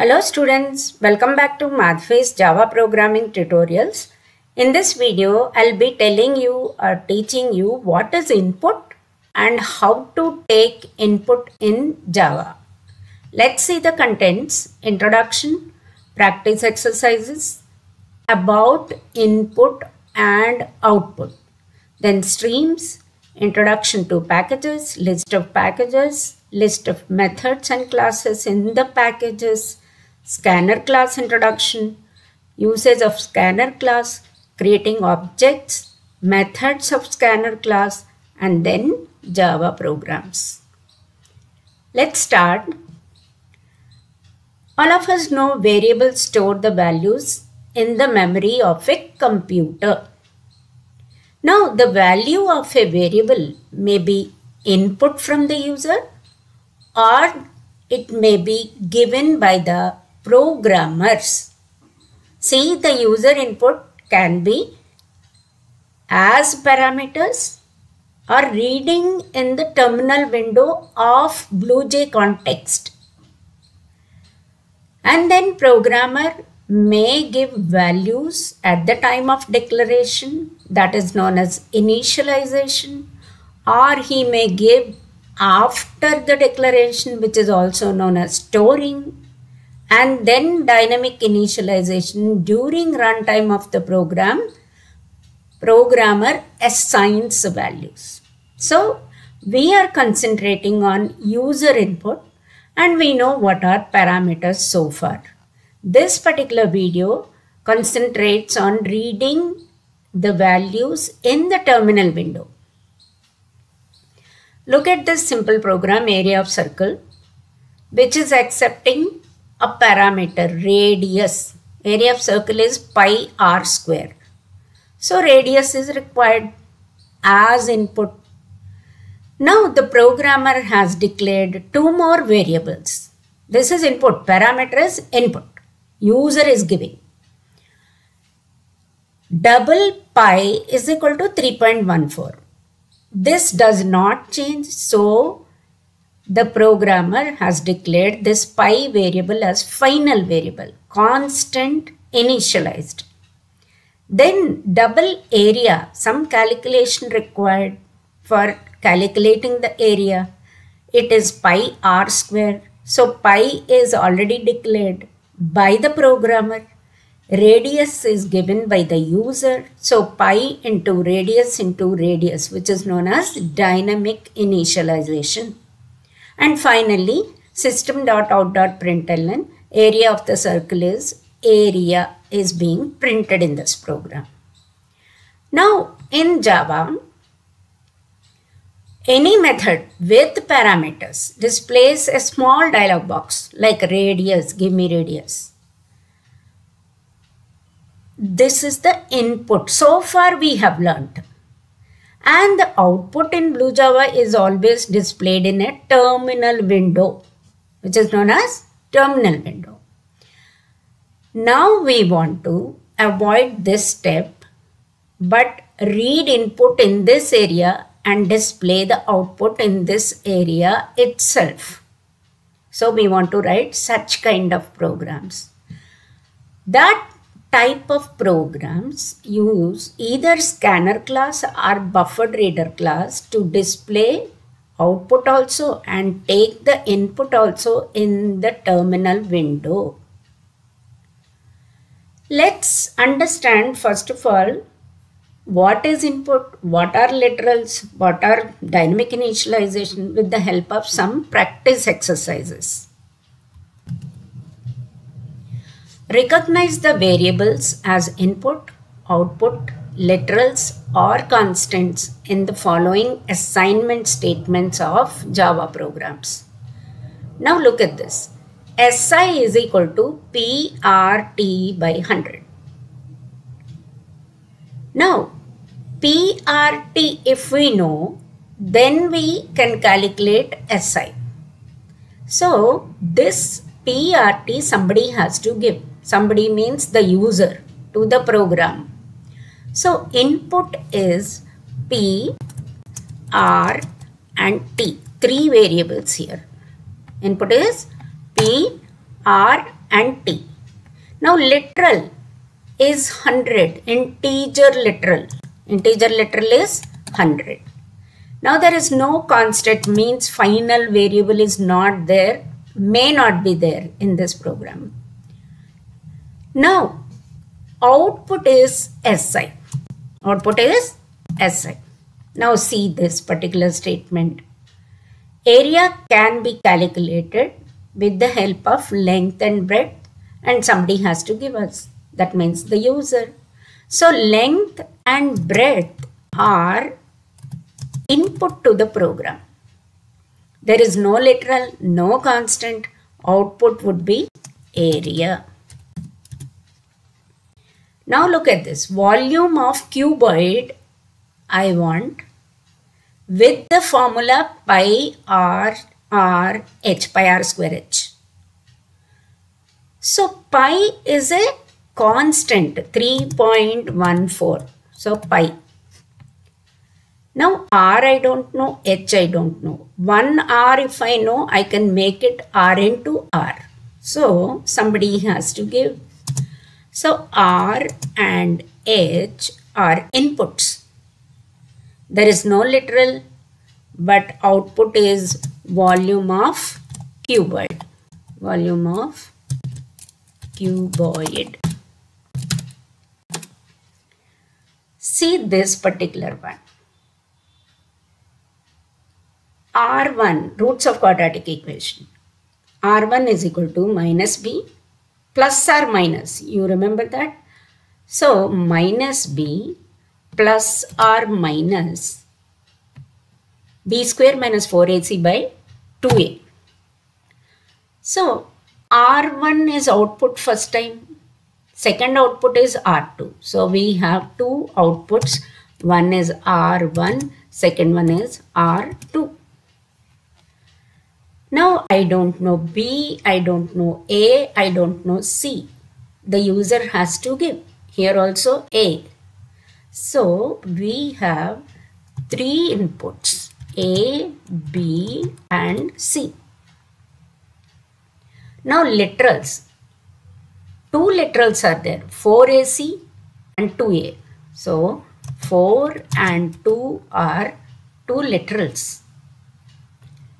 Hello students, welcome back to Madhavi's Java programming tutorials. In this video, I'll be telling you or teaching you what is input and how to take input in Java. Let's see the contents: introduction, practice exercises, about input and output, then streams, introduction to packages, list of packages, list of methods and classes in the packages, Scanner class introduction, usage of Scanner class, creating objects, methods of Scanner class, and then Java programs. Let's start. All of us know variables store the values in the memory of a computer. Now, the value of a variable may be input from the user, or it may be given by the programmers. See, the user input can be as parameters or reading in the terminal window of BlueJ context. And then programmer may give values at the time of declaration, that is known as initialization, or he may give after the declaration, which is also known as storing, and then dynamic initialization during runtime of the program. Programmer assigns values. So we are concentrating on user input, and we know what are parameters so far. This particular video concentrates on reading the values in the terminal window. Look at this simple program, area of circle, which is accepting a parameter radius. Area of circle is pi r square. So radius is required as input. Now the programmer has declared two more variables. This is input, parameter is input. User is giving. Double pi is equal to 3.14. This does not change, so the programmer has declared this pi variable as final variable, constant initialized. Then double area, some calculation required for calculating the area. It is pi r square, so pi is already declared by the programmer. Radius is given by the user, so pi into radius, which is known as dynamic initialization. And finally, system.out.println, area of the circle is area is being printed in this program. Now in Java, any method with parameters displays a small dialog box like radius, give me radius. This is the input. So far we have learned. And the output in BlueJava is always displayed in a terminal window, which is known as terminal window. Now we want to avoid this step, but read input in this area and display the output in this area itself. So we want to write such kind of programs. That type of programs use either Scanner class or buffered reader class to display output also and take the input also in the terminal window. Let's understand first of all what is input, what are literals, what are dynamic initialization with the help of some practice exercises. Recognize the variables as input, output, literals or constants in the following assignment statements of Java programs. Now look at this. SI is equal to PRT by 100. Now, PRT, if we know, then we can calculate SI. So this PRT somebody has to give. Somebody means the user to the program. So input is P, R and T. Three variables here. Input is P, R and t. Now literal is 100, integer literal is 100. Now there is no constant, means final variable is not there, may not be there in this program. Now output is SI. Output is SI. Now see this particular statement. Area can be calculated with the help of length and breadth, and somebody has to give us. That means the user. So length and breadth are input to the program. There is no literal, no constant. Output would be area. Now look at this. Volume of cuboid I want with the formula pi r h, pi r square h. So pi is a constant, 3.14. So pi. Now r I don't know, h I don't know. One r if I know, I can make it r into r. So somebody has to give. So r and h are inputs. There is no literal, but output is volume of cuboid. Volume of cuboid. See this particular one. R1, roots of quadratic equation. R1 is equal to minus b plus or minus. You remember that? So minus b plus or minus b square minus 4ac by 2a. So R1 is output first time. Second output is R2. So we have two outputs. One is R1, second one is R2. Now I don't know B, I don't know A, I don't know C. The user has to give. Here also A. So we have three inputs, A, B and C. Now literals. Two literals are there, 4AC and 2A. So 4 and 2 are two literals.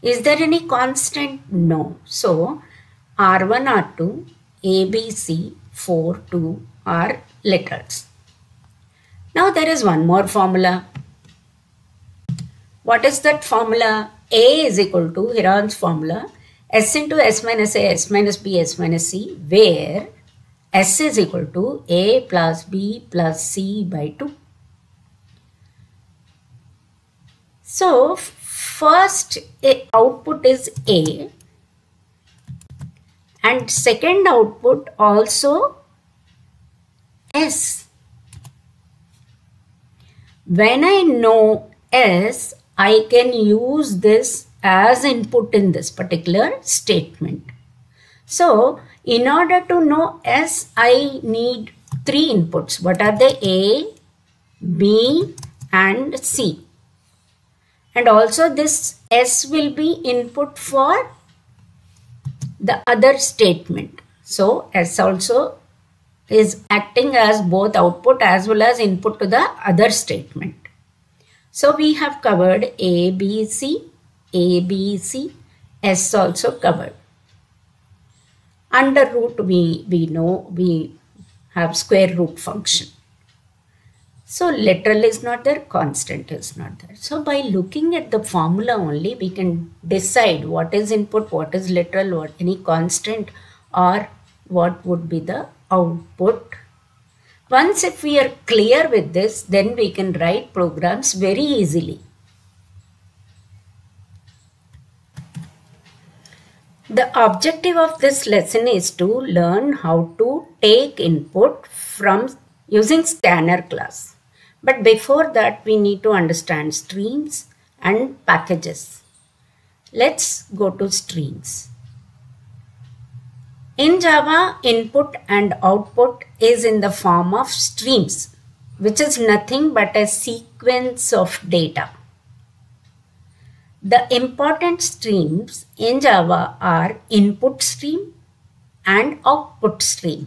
Is there any constant? No. So R1, R2, A, B, C, 4, 2 are literals. Now there is one more formula. What is that formula? A is equal to Heron's formula, S into S minus A, S minus B, S minus C, where S is equal to A plus B plus C by 2. So first output is A and second output also S. When I know S, I can use this as input in this particular statement. So in order to know S, I need three inputs. What are they? A, B and C. And also this S will be input for the other statement. So S also is acting as both output as well as input to the other statement. So we have covered A, B, C. A, B, C, S also covered. Under root we know we have square root function. So literal is not there, constant is not there. So by looking at the formula only we can decide what is input, what is literal, what any constant, or what would be the output. Once if we are clear with this, then we can write programs very easily. The objective of this lesson is to learn how to take input from using Scanner class. But before that, we need to understand streams and packages. Let's go to streams. In Java, input and output is in the form of streams, which is nothing but a sequence of data. The important streams in Java are input stream and output stream.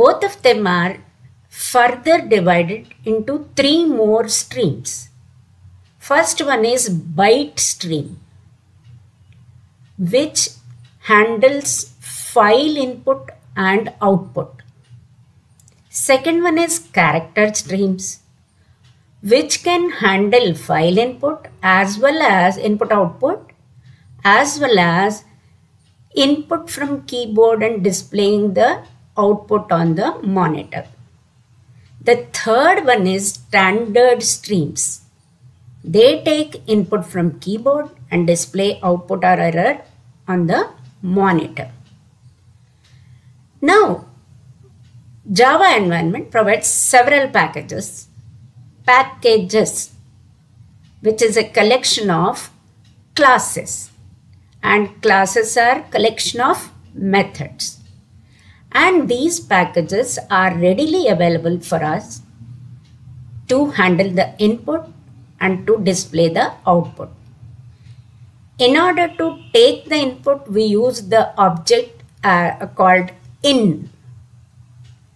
Both of them are further divided into three more streams. First one is byte stream, which handles file input and output. Second one is character streams, which can handle file input as well as input output, as well as input from keyboard and displaying the output on the monitor. The third one is standard streams. They take input from keyboard and display output or error on the monitor. Now, Java environment provides several packages, which is a collection of classes, and classes are collection of methods, and these packages are readily available for us to handle the input and to display the output. In order to take the input, we use the object called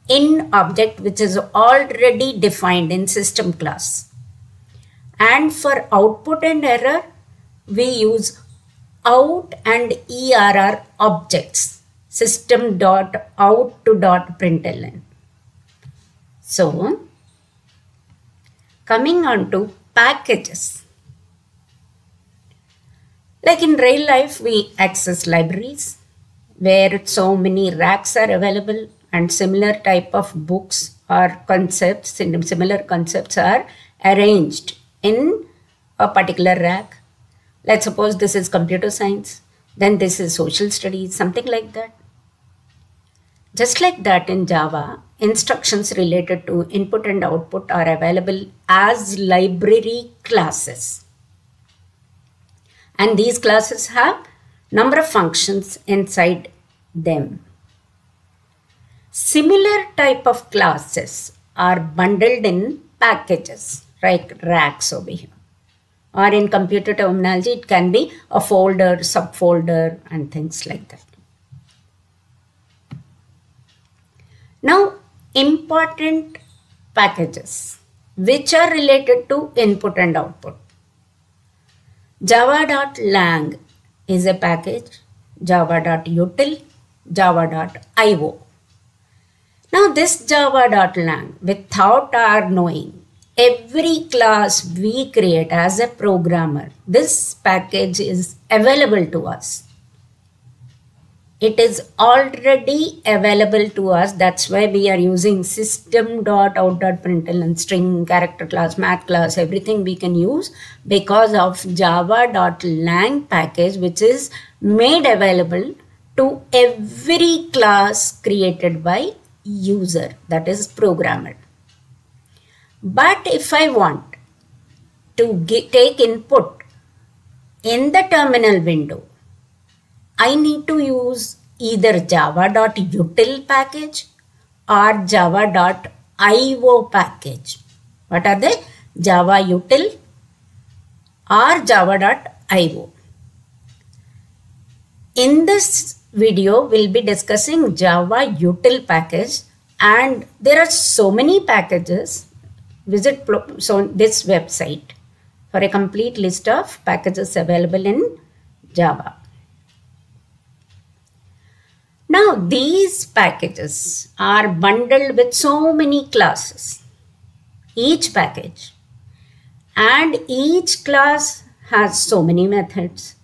in object, which is already defined in system class. And for output and error, we use out and err objects, system.out to .println. So, coming on to packages. Like in real life, we access libraries where so many racks are available and similar type of books or concepts, and similar concepts are arranged in a particular rack. Let's suppose this is computer science, then this is social studies, something like that. Just like that, in Java, instructions related to input and output are available as library classes. And these classes have number of functions inside them. Similar type of classes are bundled in packages, like racks over here. Or in computer terminology, it can be a folder, subfolder, and things like that. Now, important packages which are related to input and output. java.lang is a package, java.util, java.io. Now, this java.lang, without our knowing, every class we create as a programmer, this package is available to us. It is already available to us. That's why we are using system.out.println, string, character class, math class, everything we can use because of java.lang package, which is made available to every class created by user, that is programmer. But if I want to take input in the terminal window, I need to use either java.util package or java.io package. What are they? java.util or java.io. In this video, we'll be discussing java.util package, and there are so many packages. Visit this website for a complete list of packages available in Java. Now, these packages are bundled with so many classes, each package, and each class has so many methods.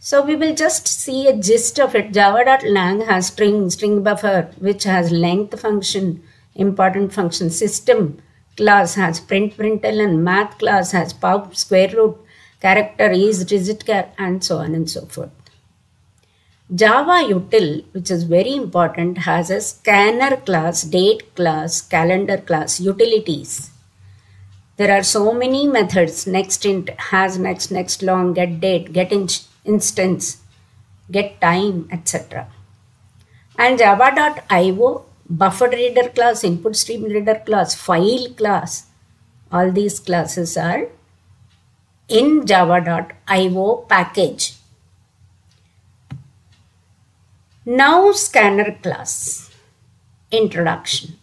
So we will just see a gist of it. Java.lang has string, string buffer, which has length function, important function, system class has println, math class has pub, square root, character is digit char, and so on and so forth. Java.util, which is very important, has a scanner class, date class, calendar class, utilities. There are so many methods: next int, has next, next long, get date, get instance, get time, etc. And java.io, buffer reader class, input stream reader class, file class, all these classes are in java.io package. Now Scanner class. Introduction.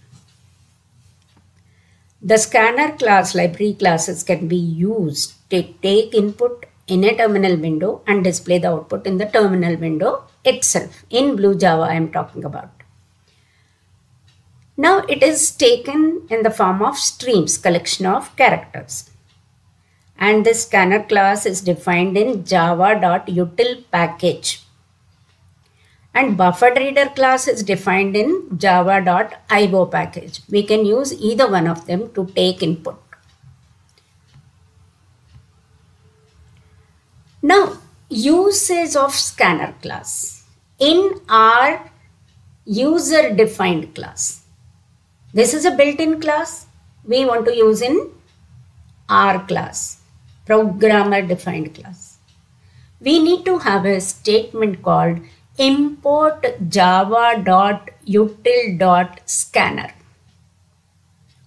The Scanner class library classes can be used to take input in a terminal window and display the output in the terminal window itself. In Blue Java I am talking about. Now it is taken in the form of streams, collection of characters. And this Scanner class is defined in java.util package. And buffered reader class is defined in java.io package. We can use either one of them to take input. Now, usage of Scanner class in our user defined class. This is a built-in class we want to use in our class, programmer defined class. We need to have a statement called import java.util.scanner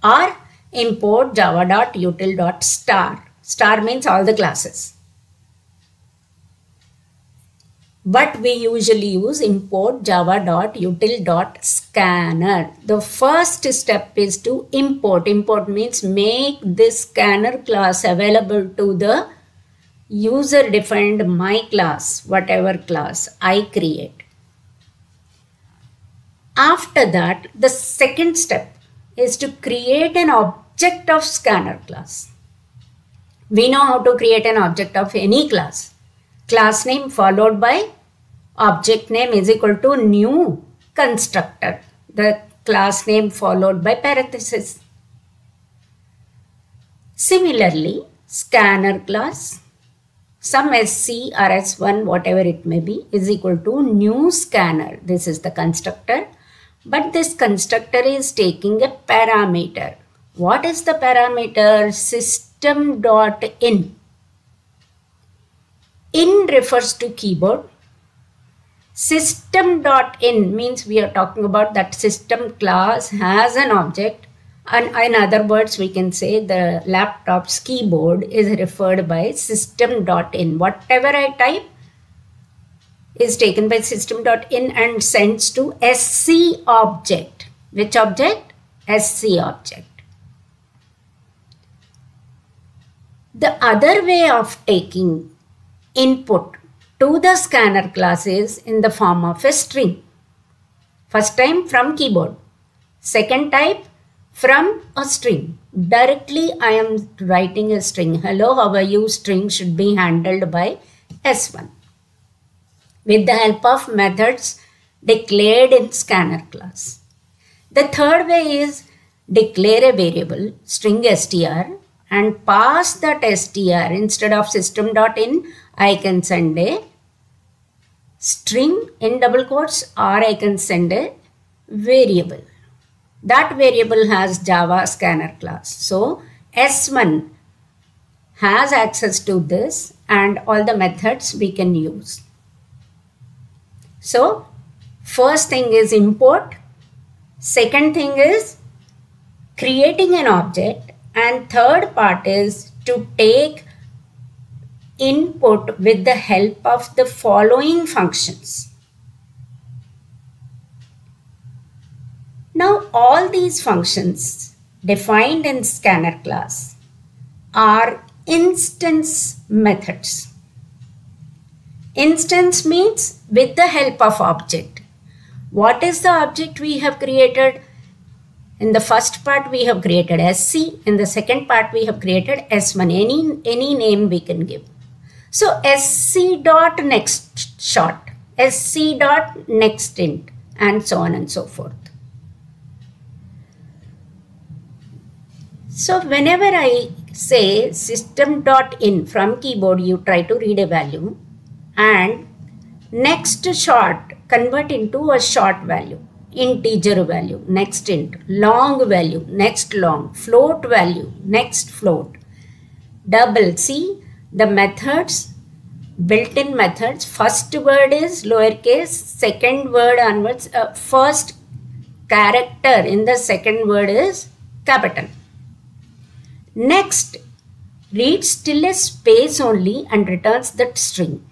or import java.util.star. Star means all the classes. But we usually use import java.util.scanner. The first step is to import. Import means make this Scanner class available to the user defined my class, whatever class I create. After that, the second step is to create an object of Scanner class. We know how to create an object of any class. Class name followed by object name is equal to new constructor. The class name followed by parenthesis. Similarly, Scanner class, some SC or S1, whatever it may be, is equal to new Scanner. This is the constructor, but this constructor is taking a parameter. What is the parameter? System.in. In refers to keyboard. System.in means we are talking about that system class has an object, and in other words we can say the laptop's keyboard is referred by system.in. Whatever I type is taken by system.in and sends to SC object. Which object? SC object. The other way of taking input to the Scanner class is in the form of a string. First time from keyboard, second type from a string. Directly I am writing a string. Hello, how are you? String should be handled by S1 with the help of methods declared in Scanner class. The third way is declare a variable string str and pass that str. Instead of system.in, I can send a string in double quotes, or I can send a variable. That variable has Java Scanner class. So S1 has access to this and all the methods we can use. So first thing is import. Second thing is creating an object. And third part is to take input with the help of the following functions. Now all these functions defined in Scanner class are instance methods. Instance means with the help of object. What is the object we have created? In the first part we have created SC, in the second part we have created S1, any name we can give. So SC dot next shot, SC dot next int, and so on and so forth. So whenever I say system.in from keyboard, you try to read a value and next shot convert into a short value. Integer value, next int, long value, next long, float value, next float. Double C, the methods, built-in methods. First word is lowercase, second word onwards, first character in the second word is capital. Next, reads till a space only and returns that string.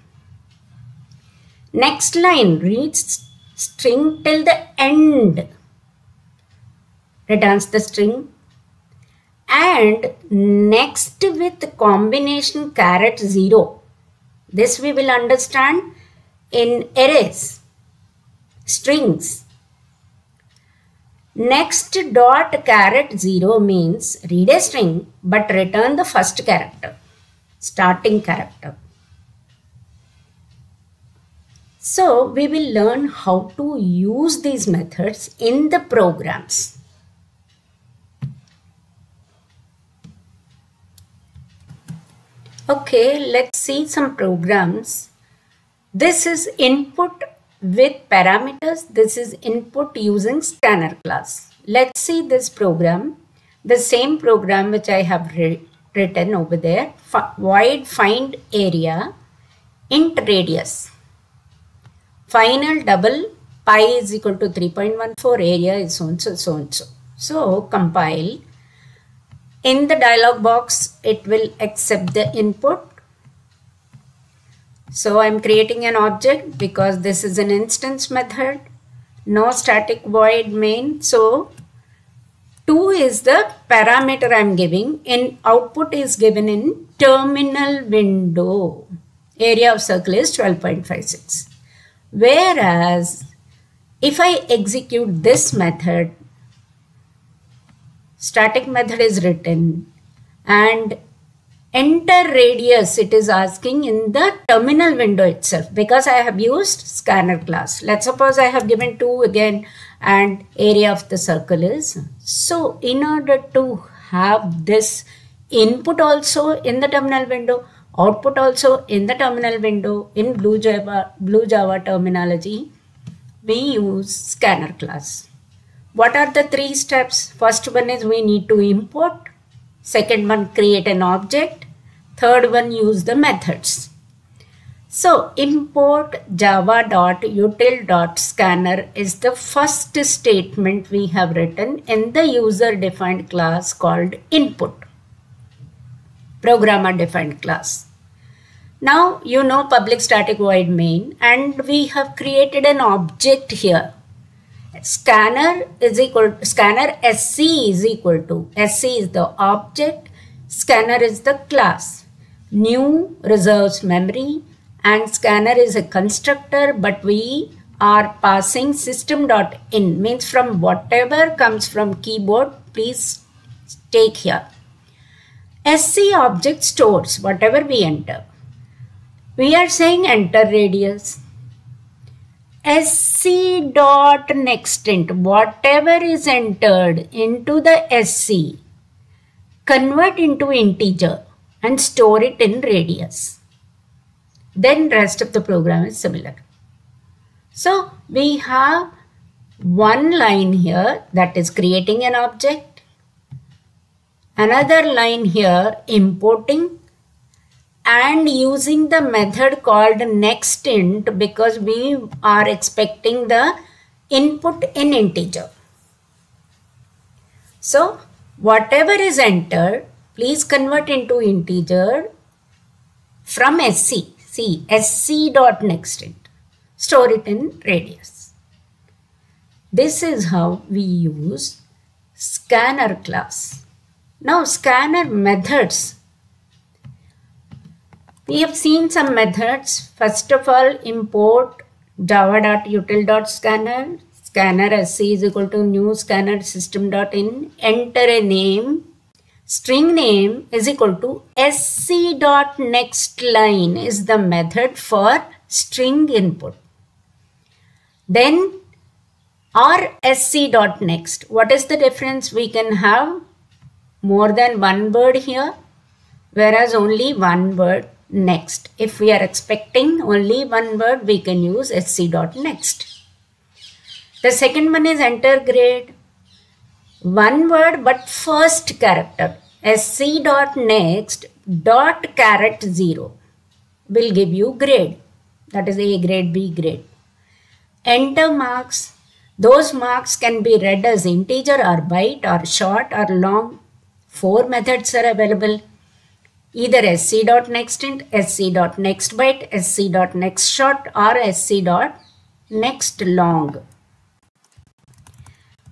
Next line reads string till the end, returns the string, and next with combination $0. This we will understand in arrays, strings. Next $0 means read a string but return the first character, starting character. So we will learn how to use these methods in the programs. Okay, let's see some programs. This is input with parameters. This is input using scanner class. Let's see this program, the same program which I have written over there. Void find area, int radius. Final double, pi is equal to 3.14, area is so and so, so and so. So compile. In the dialog box, it will accept the input. So I'm creating an object because this is an instance method. No static void main. So 2 is the parameter I'm giving, and output is given in terminal window. Area of circle is 12.56. Whereas if I execute this method, static method is written, and enter radius, it is asking in the terminal window itself because I have used scanner class. Let's suppose I have given 2 again and area of the circle is. So in order to have this input also in the terminal window, output also in the terminal window, in Blue Java terminology, we use scanner class. What are the 3 steps? First one is we need to import. Second one, create an object. Third one, use the methods. So import java.util.Scanner is the first statement we have written in the user defined class called input, programmer defined class. Now you know public static void main, and we have created an object here. Scanner is equal to, scanner sc is equal to, sc is the object, scanner is the class. New reserves memory, and scanner is a constructor, but we are passing system.in, means from whatever comes from keyboard, please take here. Sc object stores whatever we enter. We are saying enter radius. Sc dot next int, whatever is entered into the sc, convert into integer and store it in radius. Then rest of the program is similar. So we have one line here, that is creating an object, another line here importing, and using the method called next int because we are expecting the input in integer. So whatever is entered, please convert into integer from sc. See, sc dot next int, store it in radius. This is how we use scanner class. Now scanner methods. We have seen some methods. First of all, import java.util.Scanner, scanner sc is equal to new scanner system.in, enter a name, string name is equal to sc.nextLine is the method for string input. Then or sc.next. What is the difference? We can have more than one word here, whereas only one word. Next, if we are expecting only one word, we can use sc.next. The second one is enter grade, one word but first character, sc.next dot $0 will give you grade, that is A grade, B grade. Enter marks, those marks can be read as integer or byte or short or long. 4 methods are available, either sc.nextInt, sc.nextByte, sc.nextShort or sc.nextLong. next long.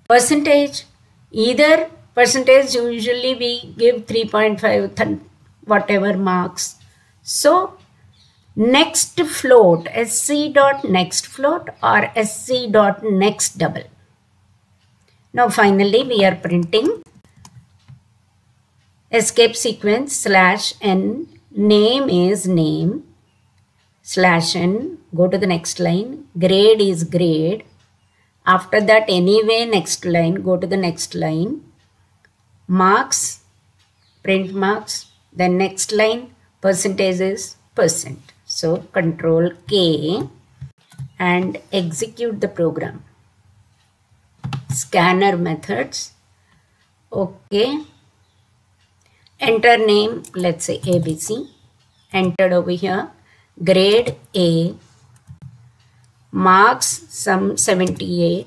Percentage, either percentage usually we give 3.5 whatever marks. So next float, sc.nextFloat or sc.nextDouble. Now finally we are printing escape sequence /n, name is name, /n, go to the next line, grade is grade, after that anyway next line, go to the next line, marks, print marks, then next line, percentage is percent. So control K and execute the program. Scanner methods. Okay. Enter name, let's say ABC. Entered over here. Grade A. Marks some 78.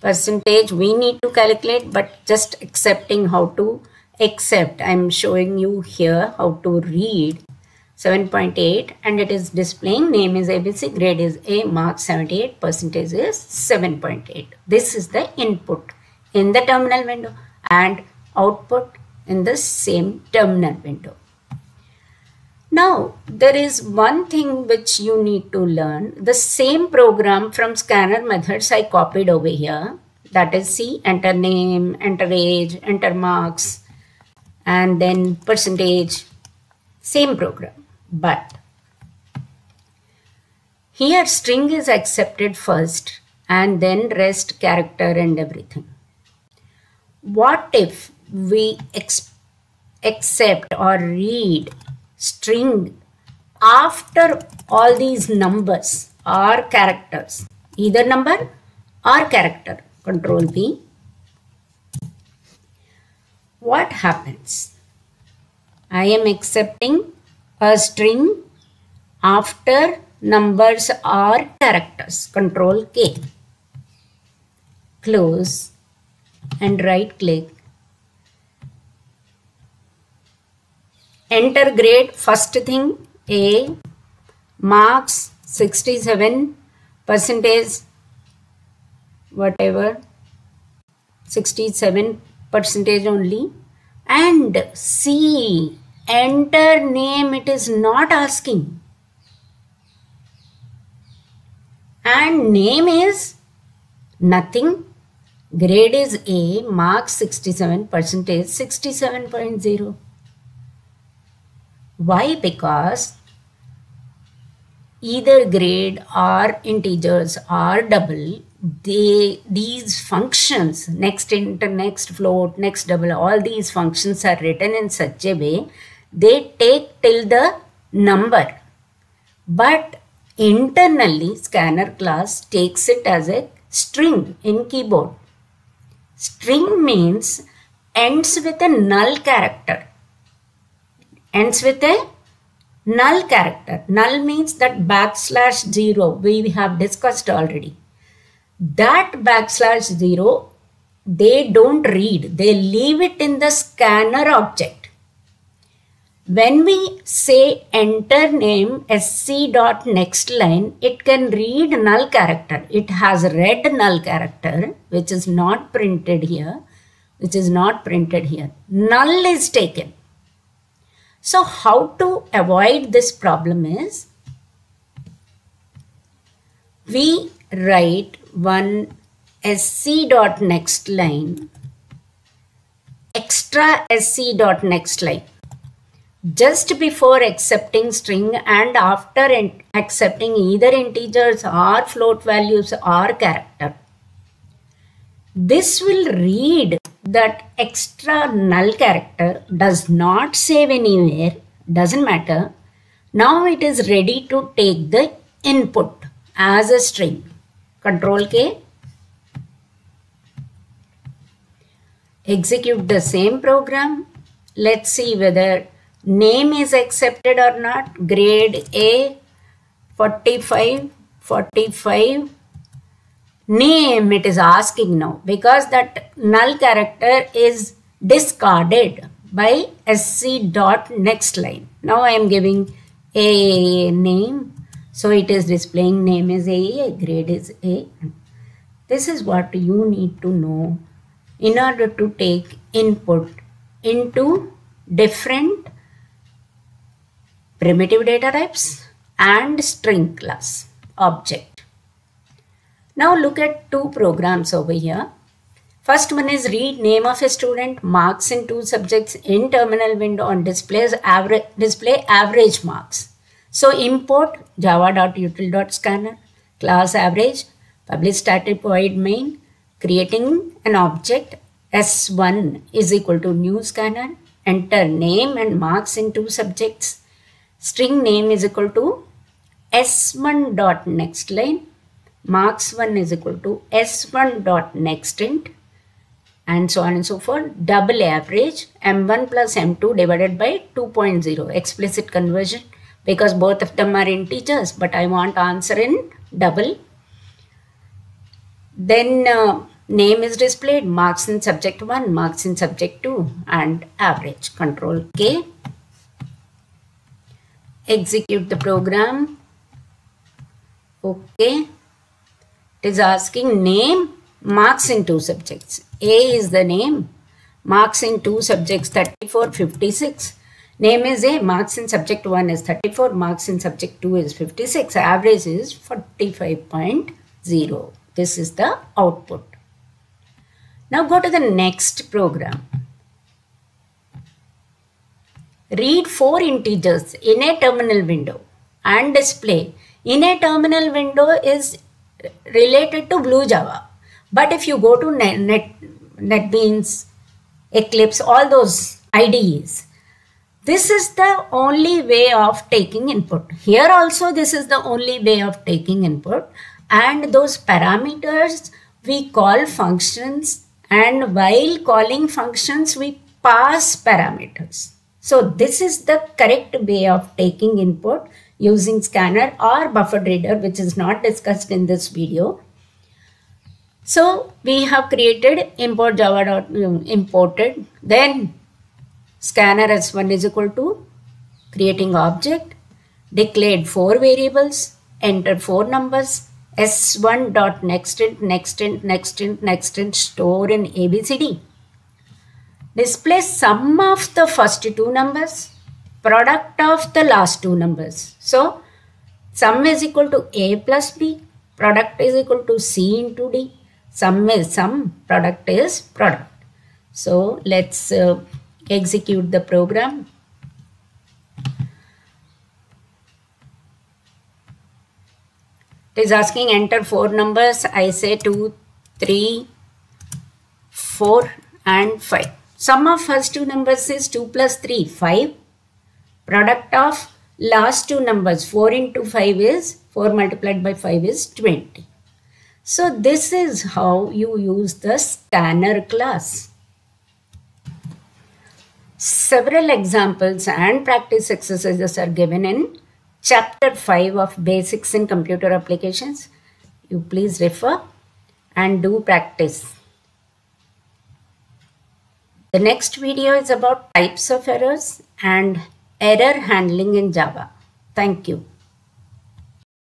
Percentage we need to calculate, but just accepting how to accept. I'm showing you here how to read. 7.8 and it is displaying name is ABC, grade is A, mark 78, percentage is 7.8. This is the input in the terminal window and output in the same terminal window. Now there is one thing which you need to learn. The same program from scanner methods I copied over here, that is C, enter name, enter age, enter marks and then percentage, same program. But here string is accepted first and then rest, character and everything. What if we accept or read string after all these numbers or characters, either number or character? Control V. What happens? I am accepting a string after numbers or characters. Control K. Close and right click. Enter grade, first thing A, marks 67, percentage whatever, 67 percentage only. And C, enter name, it is not asking. And name is nothing. Grade is A, marks 67, percentage 67.0. Why? Because either grade or integers or double, these functions, next int, next float, next double, all these functions are written in such a way they take till the number, but internally scanner class takes it as a string in keyboard. String means ends with a null character. Ends with a null character. Null means that \0 we have discussed already. That \0 they don't read, they leave it in the scanner object. When we say enter name sc.nextLine, it can read null character. It has read null character which is not printed here, Null is taken. So how to avoid this problem is we write one sc.nextLine, extra sc.nextLine. Just before accepting string and after accepting either integers or float values or character. This will read that extra null character, does not save anywhere, doesn't matter. Now it is ready to take the input as a string. Control K. Execute the same program. Let's see whether name is accepted or not. Grade A, 45. Name it is asking now because that null character is discarded by sc.nextLine. Now I am giving a name. So it is displaying name is A, grade is A. This is what you need to know in order to take input into different primitive data types and string class object. Now look at two programs over here. First one is read name of a student, marks in two subjects in terminal window on display average marks. So import java.util.Scanner, class average, publish static void main, creating an object s1 is equal to new scanner, enter name and marks in two subjects, string name is equal to s1 dot next line, marks1 is equal to s1 dot next int, and so on and so forth. Double average m1 plus m2 divided by 2.0, explicit conversion because both of them are integers but I want answer in double. Then name is displayed, marks in subject 1, marks in subject 2 and average. Control K, execute the program. Okay, it is asking name, marks in two subjects. A is the name, marks in two subjects 34, 56. Name is A, marks in subject 1 is 34, marks in subject 2 is 56, average is 45.0. This is the output. Now go to the next program. Read 4 integers in a terminal window and display. In a terminal window is related to BlueJava. But if you go to NetBeans, Eclipse, all those IDEs, this is the only way of taking input. Here also this is the only way of taking input, and those parameters we call functions, and while calling functions we pass parameters. So this is the correct way of taking input using scanner or buffered reader, which is not discussed in this video. So we have created import java.imported, then scanner s1 is equal to creating object, declared 4 variables, enter 4 numbers, s1 dot next int, next int, next int, next int, store in ABCD, display sum of the first 2 numbers, product of the last 2 numbers. So sum is equal to A plus B, product is equal to C into D, sum is sum, product is product. So let's execute the program. It is asking enter 4 numbers. I say 2, 3, 4 and 5. Sum of first 2 numbers is 2 plus 3, 5. Product of last 2 numbers, 4 into 5 is, 4 multiplied by 5 is 20. So this is how you use the scanner class. Several examples and practice exercises are given in Chapter 5 of Basics in Computer Applications. You please refer and do practice. The next video is about types of errors and error handling in Java. Thank you.